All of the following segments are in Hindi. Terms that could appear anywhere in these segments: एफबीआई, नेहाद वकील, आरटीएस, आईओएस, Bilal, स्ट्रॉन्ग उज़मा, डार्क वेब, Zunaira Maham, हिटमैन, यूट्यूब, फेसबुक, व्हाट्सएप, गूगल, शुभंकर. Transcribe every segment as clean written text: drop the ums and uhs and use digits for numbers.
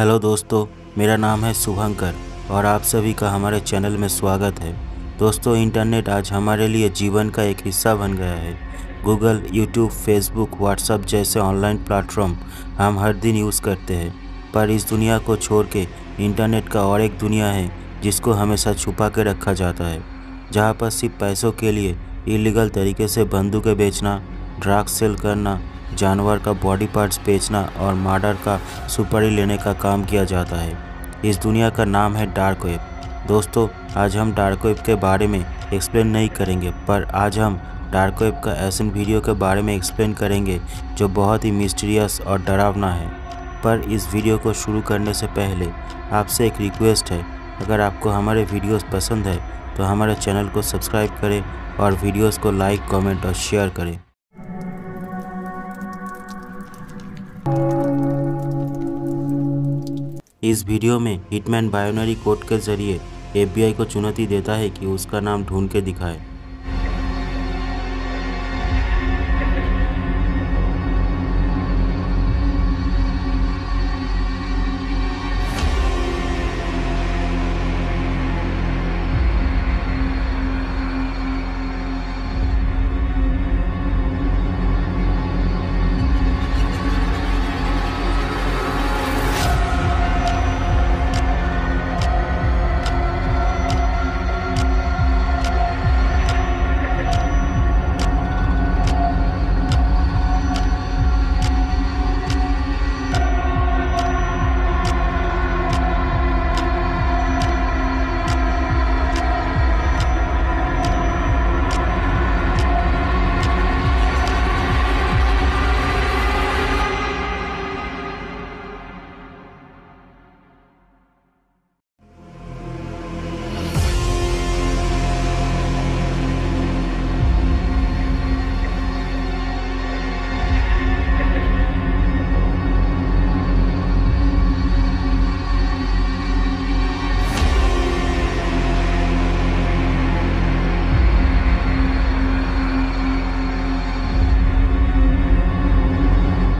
हेलो दोस्तों, मेरा नाम है शुभंकर और आप सभी का हमारे चैनल में स्वागत है। दोस्तों, इंटरनेट आज हमारे लिए जीवन का एक हिस्सा बन गया है। गूगल, यूट्यूब, फेसबुक, व्हाट्सएप जैसे ऑनलाइन प्लेटफॉर्म हम हर दिन यूज़ करते हैं, पर इस दुनिया को छोड़ के इंटरनेट का और एक दुनिया है जिसको हमेशा छुपा के रखा जाता है, जहाँ पर सिर्फ पैसों के लिए इलीगल तरीके से बंदूकें बेचना, ड्रग सेल करना, जानवर का बॉडी पार्ट्स बेचना और मर्डर का सुपारी लेने का काम किया जाता है। इस दुनिया का नाम है डार्क वेब। दोस्तों, आज हम डार्क वेब के बारे में एक्सप्लेन नहीं करेंगे, पर आज हम डार्क वेब का ऐसे वीडियो के बारे में एक्सप्लेन करेंगे जो बहुत ही मिस्टीरियस और डरावना है। पर इस वीडियो को शुरू करने से पहले आपसे एक रिक्वेस्ट है, अगर आपको हमारे वीडियोस पसंद है तो हमारे चैनल को सब्सक्राइब करें और वीडियोस को लाइक, कमेंट और शेयर करें। इस वीडियो में हिटमैन बाइनरी कोड के जरिए एफबीआई को चुनौती देता है कि उसका नाम ढूंढ के दिखाए।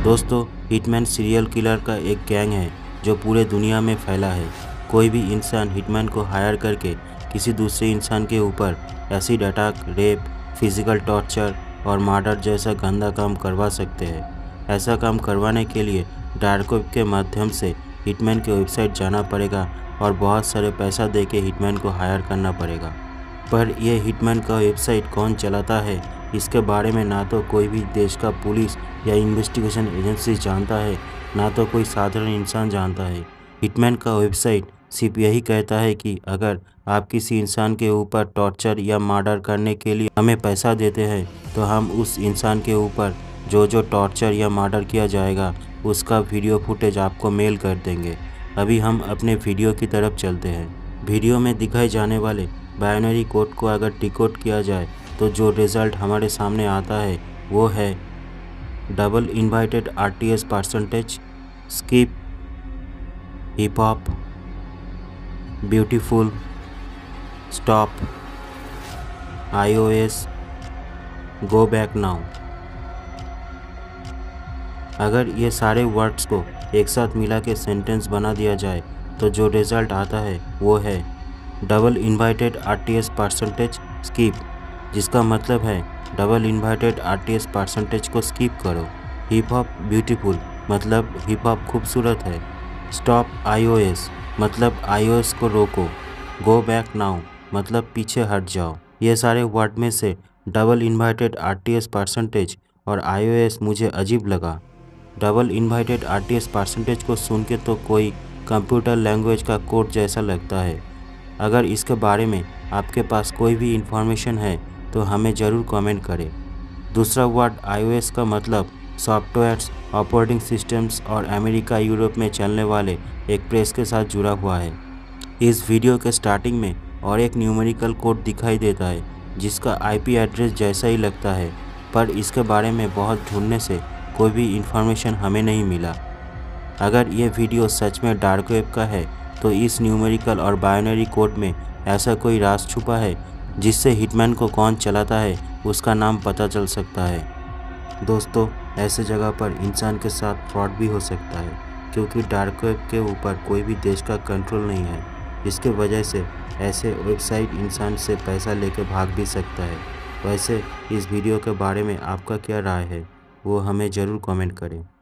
दोस्तों, हिटमैन सीरियल किलर का एक गैंग है जो पूरे दुनिया में फैला है। कोई भी इंसान हिटमैन को हायर करके किसी दूसरे इंसान के ऊपर acid attack, rape, physical torture और मर्डर जैसा गंदा काम करवा सकते हैं। ऐसा काम करवाने के लिए डार्क वेब के माध्यम से हिटमैन के वेबसाइट जाना पड़ेगा और बहुत सारे पैसा दे के हिटमैन को हायर करना पड़ेगा। पर यह हिटमैन का वेबसाइट कौन चलाता है इसके बारे में ना तो कोई भी देश का पुलिस या इन्वेस्टिगेशन एजेंसी जानता है, ना तो कोई साधारण इंसान जानता है। हिटमैन का वेबसाइट सिर्फ यही कहता है कि अगर आप किसी इंसान के ऊपर टॉर्चर या मर्डर करने के लिए हमें पैसा देते हैं तो हम उस इंसान के ऊपर जो टॉर्चर या मर्डर किया जाएगा उसका वीडियो फुटेज आपको मेल कर देंगे। अभी हम अपने वीडियो की तरफ चलते हैं। वीडियो में दिखाए जाने वाले बाइनरी कोड को अगर डिकोड किया जाए तो जो रिज़ल्ट हमारे सामने आता है वो है double invited आरटीएस percentage, skip, hip hop, beautiful, stop, आईओएस, go back now. अगर ये सारे वर्ड्स को एक साथ मिला के सेंटेंस बना दिया जाए तो जो रिज़ल्ट आता है वो है double invited आरटीएस percentage skip, जिसका मतलब है डबल इन्वाइटेड आरटीएस परसेंटेज को स्किप करो। हिप हॉप ब्यूटीफुल मतलब हिप हॉप खूबसूरत है। स्टॉप आईओएस मतलब आईओएस को रोको। गो बैक नाउ मतलब पीछे हट जाओ। ये सारे वर्ड में से डबल इन्वाइटेड आरटीएस परसेंटेज और आईओएस मुझे अजीब लगा। डबल इन्वाइटेड आरटीएस परसेंटेज को सुन के तो कोई कंप्यूटर लैंग्वेज का कोड जैसा लगता है। अगर इसके बारे में आपके पास कोई भी इंफॉर्मेशन है तो हमें ज़रूर कमेंट करें। दूसरा वर्ड आईओएस का मतलब सॉफ्टवेयर्स, ऑपरेटिंग सिस्टम्स और अमेरिका, यूरोप में चलने वाले एक प्रेस के साथ जुड़ा हुआ है। इस वीडियो के स्टार्टिंग में और एक न्यूमेरिकल कोड दिखाई देता है जिसका आईपी एड्रेस जैसा ही लगता है, पर इसके बारे में बहुत ढूंढने से कोई भी इंफॉर्मेशन हमें नहीं मिला। अगर ये वीडियो सच में डार्क वेब का है तो इस न्यूमेरिकल और बाइनरी कोड में ऐसा कोई राज छुपा है जिससे हिटमैन को कौन चलाता है उसका नाम पता चल सकता है। दोस्तों, ऐसे जगह पर इंसान के साथ फ्रॉड भी हो सकता है। क्योंकि डार्क वेब के ऊपर कोई भी देश का कंट्रोल नहीं है। इसके वजह से ऐसे वेबसाइट इंसान से पैसा लेकर भाग भी सकता है। वैसे इस वीडियो के बारे में आपका क्या राय है वो हमें ज़रूर कमेंट करें।